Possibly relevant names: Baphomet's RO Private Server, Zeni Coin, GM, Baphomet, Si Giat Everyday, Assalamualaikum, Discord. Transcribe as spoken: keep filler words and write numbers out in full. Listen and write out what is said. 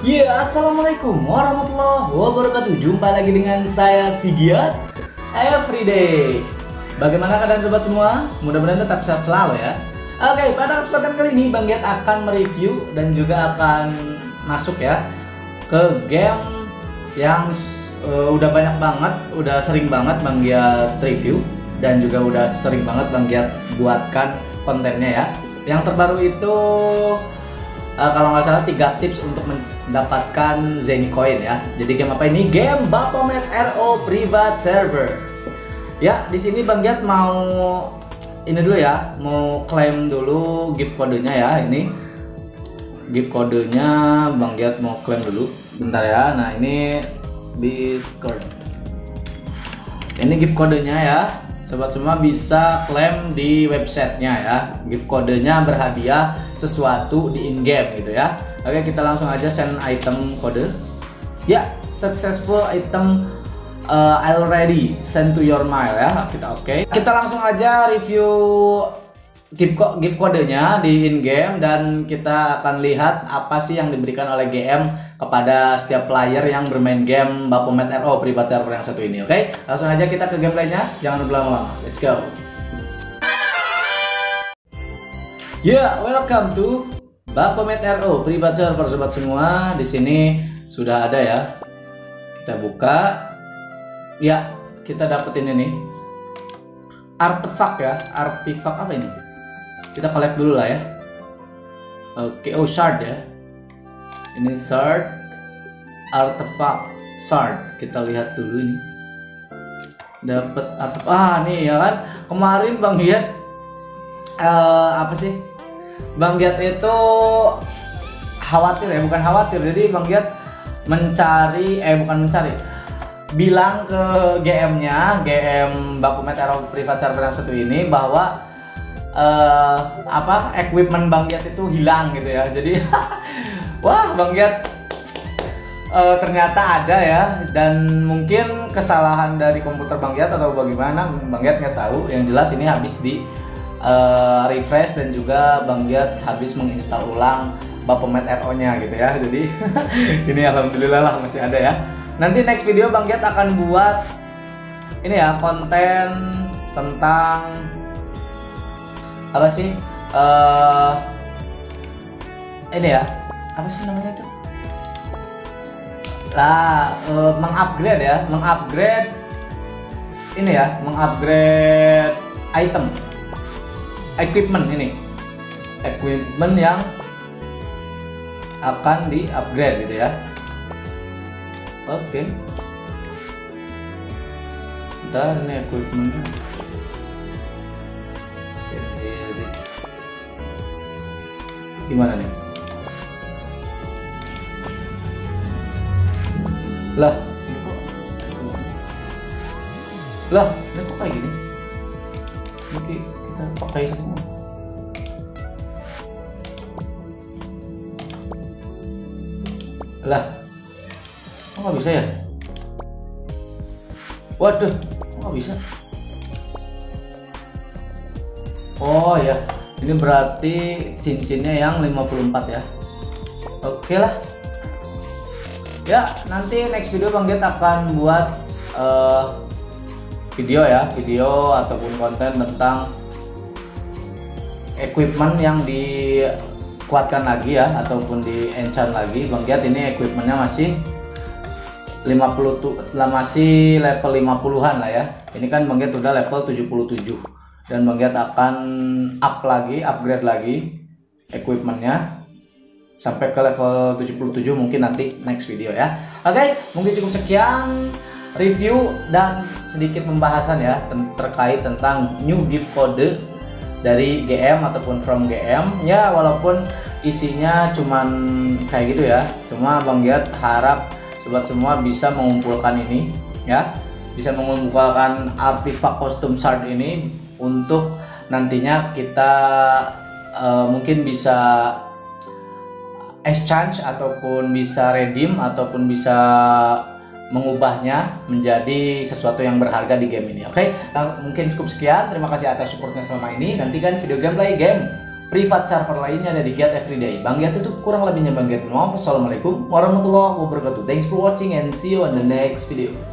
Ya, yeah, assalamualaikum warahmatullahi wabarakatuh. Jumpa lagi dengan saya Si Giat Everyday. Bagaimana keadaan sobat semua? Mudah-mudahan tetap sehat selalu ya. Oke, okay, pada kesempatan kali ini Bang Giat akan mereview dan juga akan masuk ya ke game yang uh, udah banyak banget, udah sering banget Bang Giat review dan juga udah sering banget Bang Giat buatkan kontennya ya. Yang terbaru itu Uh, kalau nggak salah tiga tips untuk mendapatkan Zeni Coin ya. Jadi game apa ini? Game Baphomet's R O Private Server. Ya, di sini Bang Giat mau ini dulu ya, mau klaim dulu gift kodenya ya. Ini gift kodenya Bang Giat mau klaim dulu. Bentar ya. Nah, ini Discord. Ini gift kodenya ya. Sobat semua bisa klaim di websitenya ya. Gift kodenya berhadiah sesuatu di in-game gitu ya. Oke, kita langsung aja send item kode. Ya, successful item uh, already send to your mail ya. Kita oke. Okay. Kita langsung aja review gift kodenya di in-game dan kita akan lihat apa sih yang diberikan oleh G M kepada setiap player yang bermain game Baphomet's R O Private Server yang satu ini. Oke, okay? Langsung aja kita ke gameplaynya, jangan berlama-lama. Let's go. Ya, yeah, welcome to Baphomet's R O Private Server sobat semua. Di sini sudah ada ya. Kita buka. Ya, kita dapetin ini nih. Artefak ya, artefak apa ini? Kita collect dulu lah ya. Oke, okay. Oh shard ya. Ini shard, artefak shard. Kita lihat dulu nih. Dapat artefak. Ah, nih ya kan. Kemarin Bang Giat uh, apa sih? Bang Giat itu khawatir ya, bukan khawatir. Jadi Bang Giat mencari eh bukan mencari. bilang ke G M-nya, G M Baphomet's R O Private Server yang satu ini bahwa uh, apa equipment Bang Giat itu hilang gitu ya. Jadi wah, Bang Giat uh, ternyata ada ya, dan mungkin kesalahan dari komputer Bang Giat atau bagaimana Bang Giat nggak tahu. Yang jelas ini habis di uh, refresh dan juga Bang Giat habis menginstal ulang Baphomet's R O-nya gitu ya. Jadi ini alhamdulillah lah masih ada ya. Nanti next video Bang Giat akan buat ini ya, konten tentang apa sih? Uh, ini ya, apa sih namanya itu? Lah, uh, mengupgrade ya, mengupgrade ini ya, mengupgrade item, equipment ini, equipment yang akan diupgrade gitu ya. Oke, okay. Sebentar ini equipmentnya. Gimana nih? Lah, ini kok? Lah, ini kok kayak gini? Oke, kita pakai semua. Lah. Oh, nggak bisa ya? Waduh, oh, nggak bisa. Oh ya, ini berarti cincinnya yang lima puluh empat ya. Oke lah. Ya, nanti next video Bang Giat akan buat uh, video ya, video ataupun konten tentang equipment yang dikuatkan lagi ya, ataupun di enchant lagi. Bang Giat ini equipmentnya masih lima puluh tuh, masih level lima puluhan lah ya. Ini kan Bang Giat udah level tujuh puluh tujuh dan Bang Giat akan up lagi, upgrade lagi equipmentnya sampai ke level tujuh puluh tujuh mungkin nanti next video ya. Oke, okay, mungkin cukup sekian review dan sedikit pembahasan ya terkait tentang new gift code dari G M ataupun from G M ya, walaupun isinya cuman kayak gitu ya. Cuma Bang Giat harap sobat semua bisa mengumpulkan ini ya, bisa mengumpulkan artefak kostum shard ini untuk nantinya kita uh, mungkin bisa exchange ataupun bisa redeem ataupun bisa mengubahnya menjadi sesuatu yang berharga di game ini. Oke, okay? Mungkin cukup sekian. Terima kasih atas supportnya selama ini. Nantikan video gameplay game private server lainnya dari Giat Everyday. Bang Giat tutup kurang lebihnya Bang Giat. Wassalamualaikum warahmatullahi wabarakatuh. Thanks for watching and see you on the next video.